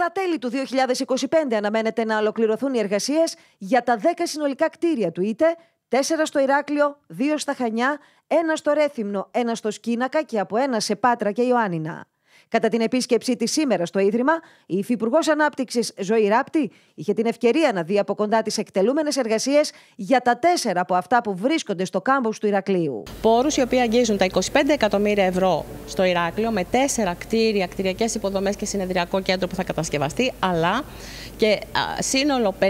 Στα τέλη του 2025 αναμένεται να ολοκληρωθούν οι εργασίες για τα 10 συνολικά κτίρια του ΙΤΕ, 4 στο Ηράκλειο, 2 στα Χανιά, 1 στο Ρέθυμνο, 1 στο Σκίνακα και από 1 σε Πάτρα και Ιωάννινα. Κατά την επίσκεψή της σήμερα στο Ίδρυμα, η Υφυπουργός Ανάπτυξης Ζωή Ράπτη είχε την ευκαιρία να δει από κοντά τις εκτελούμενες εργασίες για τα 4 από αυτά που βρίσκονται στο κάμπους του Ηρακλείου. Πόρους οι οποίοι αγγίζουν τα 25 εκατομμύρια ευρώ στο Ηράκλειο, με 4 κτίρια, κτηριακές υποδομές και συνεδριακό κέντρο που θα κατασκευαστεί, αλλά και σύνολο 56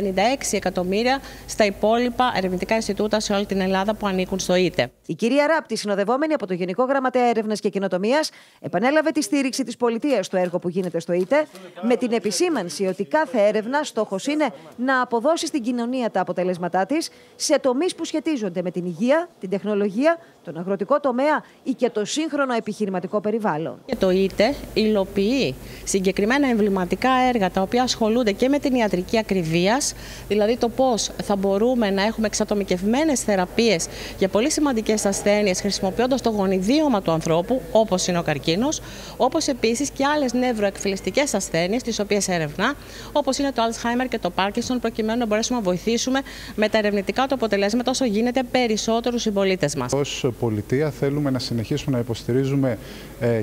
εκατομμύρια στα υπόλοιπα ερευνητικά Ινστιτούτα σε όλη την Ελλάδα που ανήκουν στο ΙΤΕ. Η κυρία Ράπτη, συνοδευόμενη από το Γενικό Γραμματέα Έρευνας και Κοινοτομίας, επανέλαβε τη στήριξη της πολιτείας στο έργο που γίνεται στο ΙΤΕ, με την επισήμανση ότι κάθε έρευνα στόχος είναι να αποδώσει στην κοινωνία τα αποτελέσματά της σε τομείς που σχετίζονται με την υγεία, την τεχνολογία, τον αγροτικό τομέα ή και το σύγχρονο επιχειρηματικό περιβάλλον. Και το ΙΤΕ υλοποιεί συγκεκριμένα εμβληματικά έργα τα οποία ασχολούνται και με την ιατρική ακριβίας, δηλαδή το πώς θα μπορούμε να έχουμε εξατομικευμένες θεραπείες για πολύ σημαντικές ασθένειες χρησιμοποιώντας το γονιδίωμα του ανθρώπου, όπως είναι ο καρκίνος, όπως επίσης και άλλες νευροεκφυλιστικές ασθένειες, τις οποίες ερευνά, όπως είναι το Alzheimer και το Parkinson, προκειμένου να μπορέσουμε να βοηθήσουμε με τα ερευνητικά του αποτελέσματα όσο γίνεται περισσότερους συμπολίτες μας. Ως πολιτεία θέλουμε να συνεχίσουμε να υποστηρίζουμε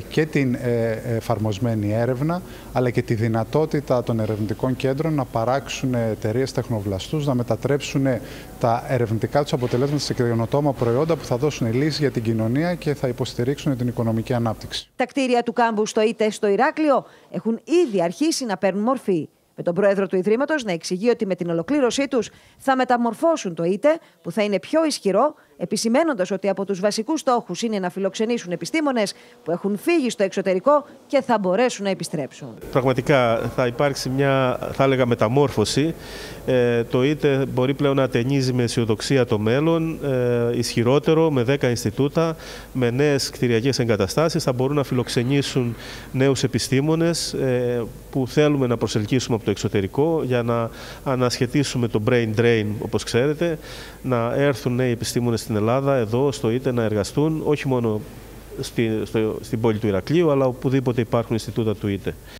και την εφαρμοσμένη έρευνα, αλλά και τη δυνατότητα των ερευνητικών κέντρων να παράξουν εταιρείες τεχνοβλαστούς, να μετατρέψουν τα ερευνητικά τους αποτελέσματα σε καινοτόμα προϊόντα που θα δώσουν λύση για την κοινωνία και θα υποστηρίξουν την οικονομική ανάπτυξη. Τα κτίρια του κάμπου στο ΙΤΕ στο Ηράκλειο έχουν ήδη αρχίσει να παίρνουν μορφή, με τον πρόεδρο του Ιδρύματος να εξηγεί ότι με την ολοκλήρωσή τους θα μεταμορφώσουν το ΙΤΕ, που θα είναι πιο ισχυρό, επισημαίνοντας ότι από τους βασικούς στόχους είναι να φιλοξενήσουν επιστήμονες που έχουν φύγει στο εξωτερικό και θα μπορέσουν να επιστρέψουν. Πραγματικά θα υπάρξει μια, θα έλεγα, μεταμόρφωση. Το ΙΤΕ μπορεί πλέον να ατενίζει με αισιοδοξία το μέλλον, ισχυρότερο, με 10 Ινστιτούτα, με νέες κτηριακές εγκαταστάσεις. Θα μπορούν να φιλοξενήσουν νέους επιστήμονες που θέλουμε να προσελκύσουμε από το εξωτερικό για να ανασχετίσουμε το brain drain, όπως ξέρετε, να έρθουν νέοι επιστήμονες στην Ελλάδα, εδώ στο ΙΤΕ, να εργαστούν, όχι μόνο στην πόλη του Ηρακλείου, αλλά οπουδήποτε υπάρχουν Ινστιτούτα του ΙΤΕ.